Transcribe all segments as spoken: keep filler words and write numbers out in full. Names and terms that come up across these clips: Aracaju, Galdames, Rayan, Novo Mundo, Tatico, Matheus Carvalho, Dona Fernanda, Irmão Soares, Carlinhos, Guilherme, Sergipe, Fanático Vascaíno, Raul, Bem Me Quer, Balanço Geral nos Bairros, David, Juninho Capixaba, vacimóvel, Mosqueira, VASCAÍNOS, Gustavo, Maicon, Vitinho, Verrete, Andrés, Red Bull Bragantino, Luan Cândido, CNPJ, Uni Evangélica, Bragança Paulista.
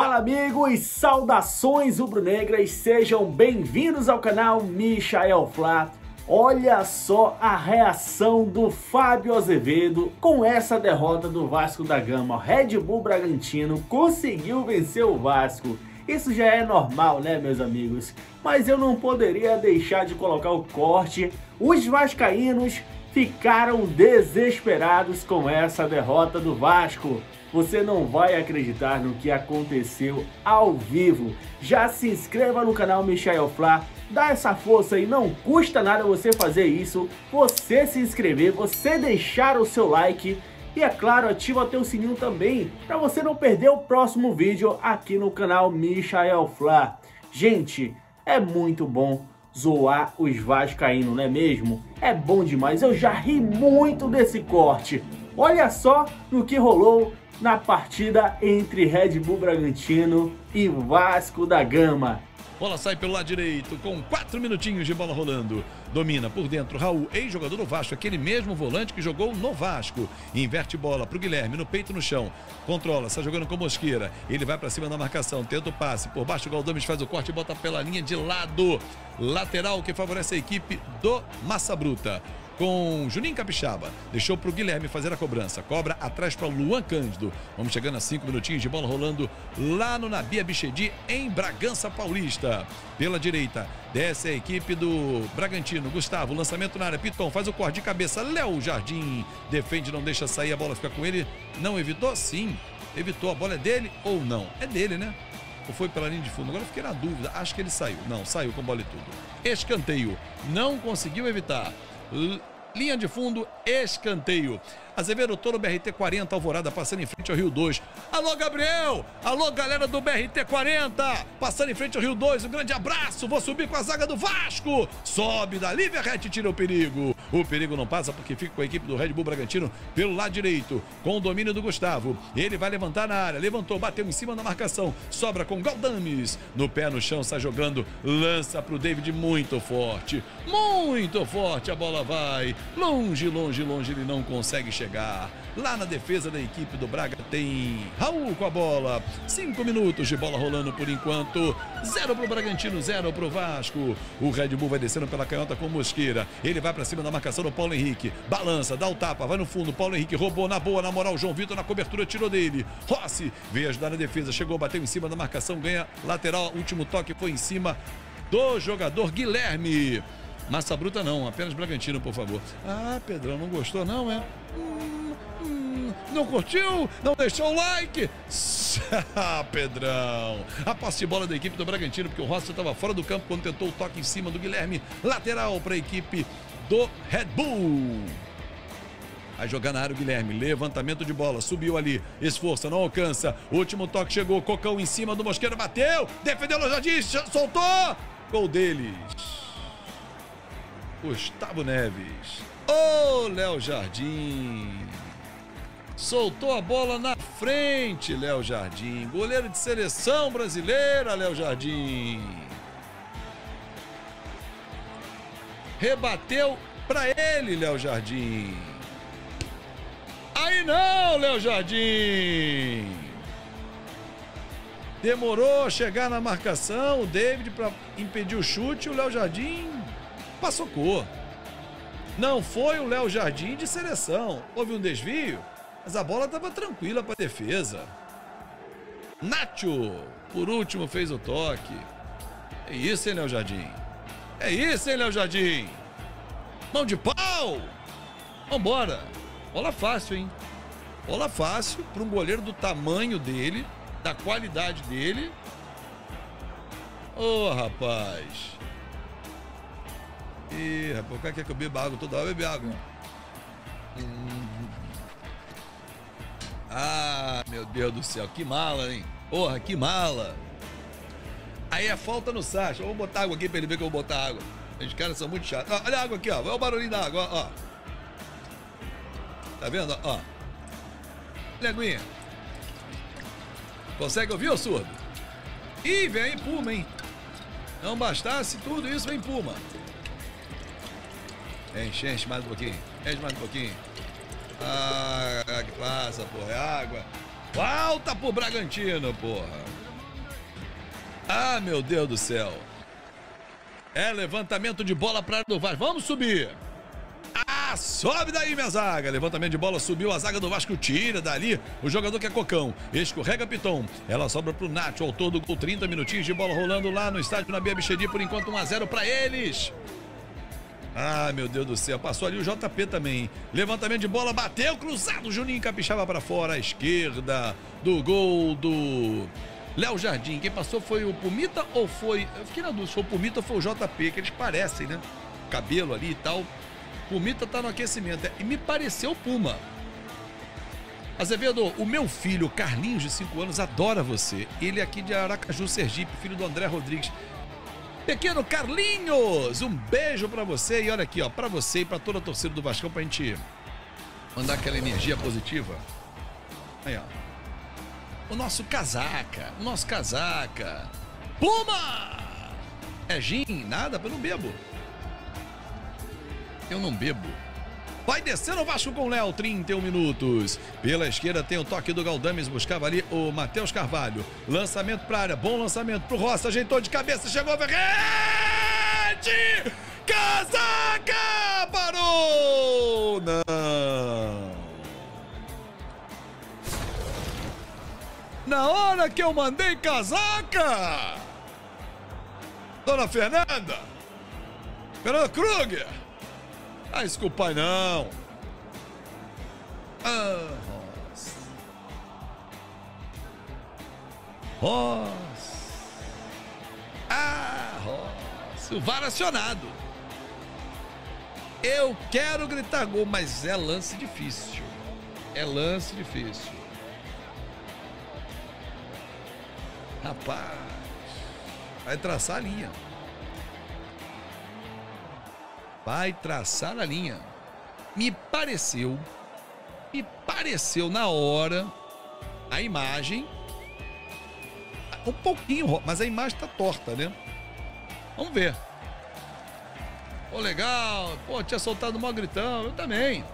Fala amigos, saudações rubro-negras, sejam bem-vindos ao canal Michael Flá. Olha só a reação do Fábio Azevedo com essa derrota do Vasco da Gama. O Red Bull Bragantino conseguiu vencer o Vasco. Isso já é normal, né, meus amigos? Mas eu não poderia deixar de colocar o corte. Os vascaínos ficaram desesperados com essa derrota do Vasco. Você não vai acreditar no que aconteceu ao vivo. Já se inscreva no canal Michael Flá, dá essa força e não custa nada você fazer isso. Você se inscrever, você deixar o seu like e, é claro, ativa teu sininho também para você não perder o próximo vídeo aqui no canal Michael Flá. Gente, é muito bom zoar os vascaínos, não é mesmo? É bom demais, eu já ri muito desse corte. Olha só no que rolou na partida entre Red Bull Bragantino e Vasco da Gama. Bola sai pelo lado direito, com quatro minutinhos de bola rolando. Domina por dentro Raul, ex-jogador do Vasco, aquele mesmo volante que jogou no Vasco. Inverte bola para o Guilherme, no peito, no chão. Controla, está jogando com Mosqueira. Ele vai para cima da marcação, tenta o passe. Por baixo o Galdames faz o corte e bota pela linha de lado. Lateral que favorece a equipe do Massa Bruta. Com Juninho Capixaba, deixou para o Guilherme fazer a cobrança, cobra atrás para o Luan Cândido. Vamos chegando a cinco minutinhos de bola rolando lá no Nabi Abi Chedid, em Bragança Paulista. Pela direita, desce a equipe do Bragantino, Gustavo, lançamento na área, Piton faz o corte de cabeça, Léo Jardim defende, não deixa sair, a bola fica com ele, não evitou, sim, evitou, a bola é dele ou não? É dele, né? Ou foi pela linha de fundo? Agora fiquei na dúvida, acho que ele saiu, não, saiu com bola e tudo. Escanteio, não conseguiu evitar. Linha de fundo, escanteio. Azevedo todo B R T quarenta, Alvorada, passando em frente ao Rio dois. Alô, Gabriel! Alô, galera do B R T quarenta! Passando em frente ao Rio dois, um grande abraço! Vou subir com a zaga do Vasco! Sobe da Lívia Arrete, tira o perigo. O perigo não passa porque fica com a equipe do Red Bull Bragantino pelo lado direito, com o domínio do Gustavo. Ele vai levantar na área, levantou, bateu em cima da marcação, sobra com Galdames. No pé no chão, sai jogando, lança pro David muito forte. Muito forte, a bola vai. Longe, longe, longe, ele não consegue chegar. Lá na defesa da equipe do Braga tem Raul com a bola. Cinco minutos de bola rolando por enquanto. Zero pro Bragantino, zero pro Vasco. O Red Bull vai descendo pela canhota com Mosqueira. Ele vai pra cima da marcação do Paulo Henrique. Balança, dá o tapa, vai no fundo. Paulo Henrique roubou na boa, na moral. João Vitor na cobertura, tirou dele. Rossi veio ajudar na defesa, chegou, bateu em cima da marcação, ganha lateral. Último toque foi em cima do jogador Guilherme. Massa Bruta não, apenas Bragantino, por favor. Ah, Pedrão, não gostou não, é? Hum, hum, não curtiu? Não deixou o like? Ah, Pedrão. A posse de bola da equipe do Bragantino, porque o Rossi estava fora do campo quando tentou o toque em cima do Guilherme. Lateral para a equipe do Red Bull. Vai jogar na área o Guilherme, levantamento de bola, subiu ali, esforça, não alcança. Último toque chegou, Cocão em cima do Mosqueira, bateu, defendeu o Jardim, soltou. Gol deles. Gustavo Neves. Ô, Léo Jardim. Soltou a bola na frente, Léo Jardim. Goleiro de seleção brasileira, Léo Jardim. Rebateu para ele, Léo Jardim. Aí não, Léo Jardim. Demorou a chegar na marcação, o David para impedir o chute, o Léo Jardim passou cor. Não foi o Léo Jardim de seleção. Houve um desvio, mas a bola estava tranquila para a defesa. Nacho, por último, fez o toque. É isso, hein, Léo Jardim? É isso, hein, Léo Jardim? Mão de pau! Vambora! Bola fácil, hein? Bola fácil para um goleiro do tamanho dele, da qualidade dele. Ô, rapaz! Ih, rapaz, o cara quer que eu beba água toda hora, bebe água. Hum. Ah, meu Deus do céu, que mala, hein? Porra, que mala. Aí é falta no Sacha. Eu vou botar água aqui pra ele ver que eu vou botar água. Os caras são muito chatos. Ó, olha a água aqui, ó. Olha o barulhinho da água, ó. Tá vendo? Ó. Olha a aguinha. Consegue ouvir, ô surdo? Ih, vem aí Puma, hein? Não bastasse tudo isso, vem Puma. Enche, enche mais um pouquinho. Enche mais um pouquinho. Ah, que passa, porra. É água. Falta pro Bragantino, porra. Ah, meu Deus do céu. É levantamento de bola para do Vasco. Vamos subir. Ah, sobe daí, minha zaga. Levantamento de bola, subiu a zaga do Vasco. Tira dali o jogador que é Cocão. Escorrega Piton. Ela sobra pro Nacho, autor do gol. trinta minutinhos de bola rolando lá no estádio Nabi Abi Chedid. Por enquanto, um a zero para eles. Ah, meu Deus do céu. Passou ali o J P também, hein? Levantamento de bola, bateu, cruzado. Juninho Capixaba para fora, à esquerda do gol do Léo Jardim. Quem passou foi o Pumita ou foi... Eu fiquei na dúvida, foi o Pumita ou foi o J P, que eles parecem, né? Cabelo ali e tal. Pumita tá no aquecimento. E me pareceu Puma. Azevedo, o meu filho, Carlinhos, de cinco anos, adora você. Ele é aqui de Aracaju, Sergipe, filho do André Rodrigues. Pequeno Carlinhos, um beijo pra você. E olha aqui, ó, pra você e pra toda a torcida do Vascão, pra gente mandar aquela energia positiva. Aí, ó. O nosso casaca, o nosso casaca. Puma! É gin? Nada, eu não bebo. Eu não bebo. Vai descendo o Vasco com o Léo, trinta e um minutos. Pela esquerda tem o toque do Galdames, buscava ali o Matheus Carvalho. Lançamento pra área, bom lançamento pro Rossi, ajeitou de cabeça, chegou Verrete! Casaca! Parou! Não! Na hora que eu mandei casaca! Dona Fernanda! Fernanda Kruger! Ah, desculpa, não. Ah, Rossi. Rossi. Ah, Rossi. O V A R acionado. Eu quero gritar gol, mas é lance difícil. É lance difícil. Rapaz. Vai traçar a linha. Vai traçar a linha. Me pareceu, me pareceu na hora, a imagem, um pouquinho, mas a imagem tá torta, né? Vamos ver. Pô, legal. Pô, tinha soltado o maior gritão. Eu também.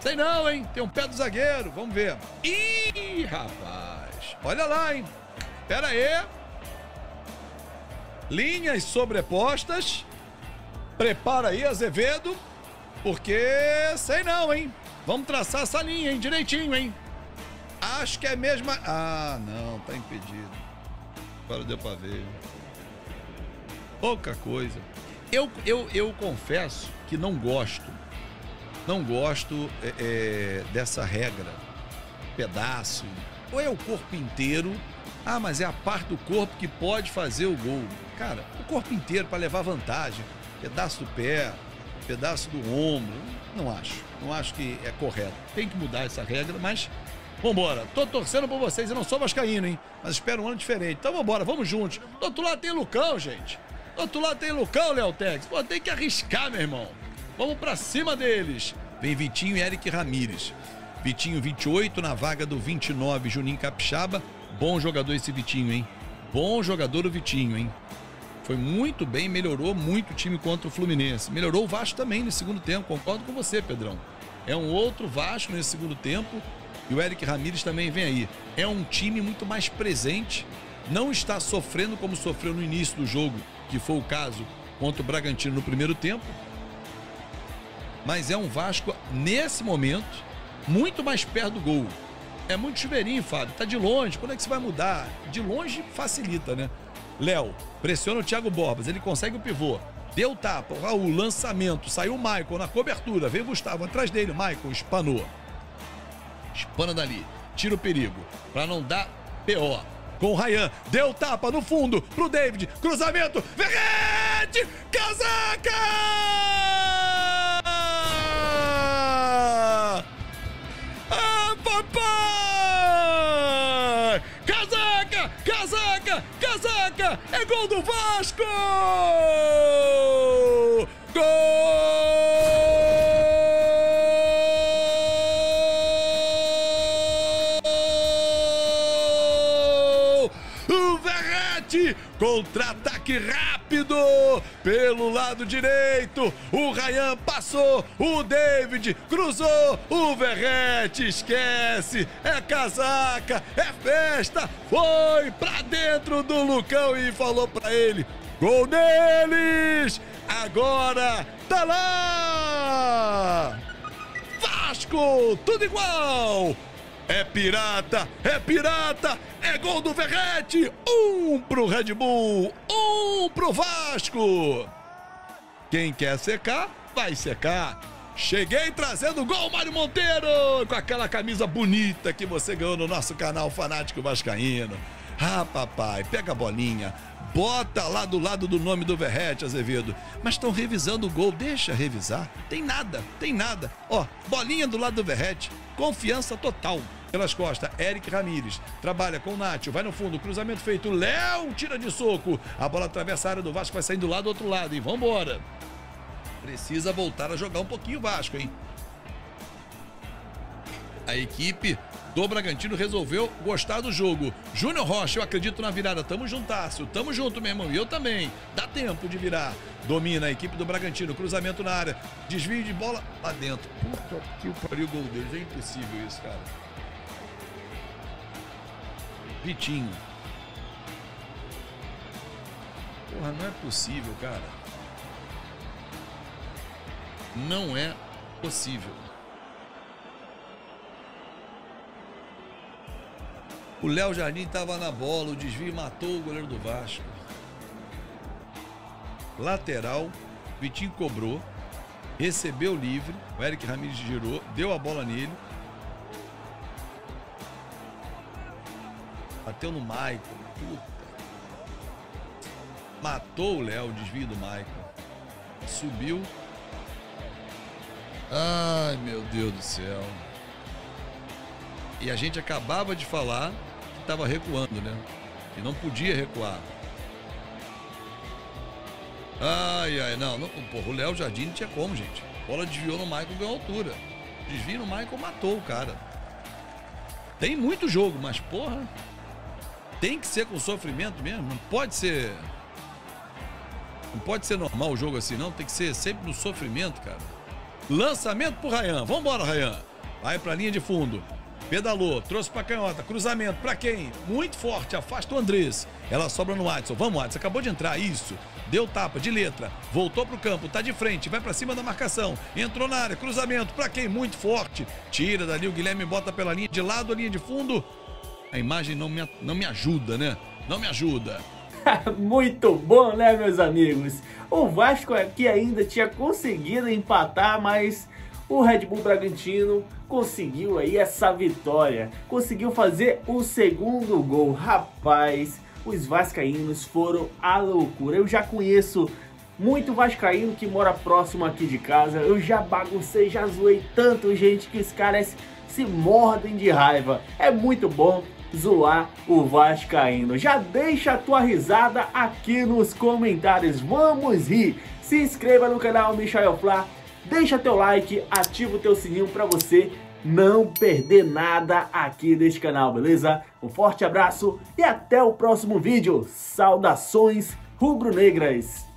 Sei não, hein? Tem um pé do zagueiro. Vamos ver. Ih, rapaz. Olha lá, hein? Pera aí. Linhas sobrepostas. Prepara aí, Azevedo, porque sei não, hein? Vamos traçar essa linha, hein? Direitinho, hein? Acho que é a mesma... Ah, não, tá impedido. Agora deu pra ver. Pouca coisa. Eu, eu, eu confesso que não gosto. Não gosto é, é, dessa regra. Pedaço. Ou é o corpo inteiro... Ah, mas é a parte do corpo que pode fazer o gol. Cara, o corpo inteiro pra levar vantagem... Pedaço do pé, pedaço do ombro, não acho, não acho que é correto. Tem que mudar essa regra, mas vambora. Tô torcendo por vocês, eu não sou vascaíno, hein? Mas espero um ano diferente. Então vambora, vamos juntos. Do outro lado tem Lucão, gente. Do outro lado tem Lucão, Léo Tex. Pô, tem que arriscar, meu irmão. Vamos pra cima deles. Vem Vitinho e Eric Ramírez. Vitinho vinte e oito, na vaga do vinte e nove, Juninho Capixaba. Bom jogador esse Vitinho, hein? Bom jogador o Vitinho, hein? Foi muito bem, melhorou muito o time contra o Fluminense. Melhorou o Vasco também no segundo tempo, concordo com você, Pedrão. É um outro Vasco nesse segundo tempo e o Eric Ramírez também vem aí. É um time muito mais presente, não está sofrendo como sofreu no início do jogo, que foi o caso contra o Bragantino no primeiro tempo. Mas é um Vasco, nesse momento, muito mais perto do gol. É muito chuveirinho, Fábio, tá de longe, quando é que você vai mudar? De longe facilita, né? Léo, pressiona o Thiago Borbas, ele consegue o pivô, deu tapa, o Raul, lançamento, saiu o Maicon na cobertura, veio o Gustavo atrás dele, Maicon espanou, espana dali, tira o perigo, pra não dar P O, com o Rayan, deu tapa no fundo, pro David, cruzamento, Verrete, casaca! Ah, papai! Casaca, casaca, casaca! É gol do Vasco! Gol! O Verrete! Arrete, contra-ataque rápido pelo lado direito, o Rayan passou, o David cruzou, o Verrete esquece, é casaca, é festa, foi pra dentro do Lucão e falou pra ele, gol deles, agora tá lá! Vasco, tudo igual! É pirata, é pirata, é gol do Verrete, um pro Red Bull, um pro Vasco. Quem quer secar, vai secar. Cheguei trazendo o gol, Mário Monteiro, com aquela camisa bonita que você ganhou no nosso canal Fanático Vascaíno. Ah, papai, pega a bolinha, bota lá do lado do nome do Verrete, Azevedo. Mas estão revisando o gol, deixa revisar. Tem nada, tem nada. Ó, bolinha do lado do Verrete, confiança total. Pelas costas, Eric Ramírez trabalha com o Nacho, vai no fundo, cruzamento feito, Léo tira de soco, a bola atravessa a área do Vasco, vai saindo do lado do outro lado e vambora. Precisa voltar a jogar um pouquinho o Vasco, hein? A equipe do Bragantino resolveu gostar do jogo. Júnior Rocha, eu acredito na virada. Tamo juntácio, tamo junto, meu irmão. E eu também. Dá tempo de virar. Domina a equipe do Bragantino. Cruzamento na área. Desvio de bola lá dentro. Puta que pariu o gol deles. É impossível isso, cara. Vitinho. Porra, não é possível, cara. Não é possível. O Léo Jardim estava na bola, o desvio matou o goleiro do Vasco. Lateral, Vitinho cobrou, recebeu livre, o Eric Ramírez girou, deu a bola nele. Bateu no Maicon, puta. Matou o Léo, o desvio do Maicon. Subiu. Ai, meu Deus do céu. E a gente acabava de falar que estava recuando, né? Que não podia recuar. Ai, ai, não. não porra, o Léo Jardim não tinha como, gente. A bola desviou no Maicon, ganhou altura. Desvio no Maicon, matou o cara. Tem muito jogo, mas, porra, tem que ser com sofrimento mesmo. Não pode ser... Não pode ser normal o jogo assim, não. Tem que ser sempre no sofrimento, cara. Lançamento pro Rayan. Vambora, Rayan. Vai pra linha de fundo. Pedalou, trouxe pra canhota, cruzamento, pra quem? Muito forte, afasta o Andrés. Ela sobra no Adson, vamos Adson, acabou de entrar, isso. Deu tapa, de letra, voltou pro campo, tá de frente, vai pra cima da marcação. Entrou na área, cruzamento, pra quem? Muito forte. Tira dali, o Guilherme bota pela linha de lado, a linha de fundo. A imagem não me, não me ajuda, né? Não me ajuda. Muito bom, né, meus amigos? O Vasco aqui ainda tinha conseguido empatar, mas... o Red Bull Bragantino conseguiu aí essa vitória, conseguiu fazer o segundo gol. Rapaz, os vascaínos foram à loucura. Eu já conheço muito vascaíno que mora próximo aqui de casa. Eu já baguncei, já zoei tanto, gente, que os caras se mordem de raiva. É muito bom zoar o vascaíno. Já deixa a tua risada aqui nos comentários. Vamos rir! Se inscreva no canal Michael Flá. Deixa teu like, ativa o teu sininho para você não perder nada aqui deste canal, beleza? Um forte abraço e até o próximo vídeo. Saudações rubro-negras!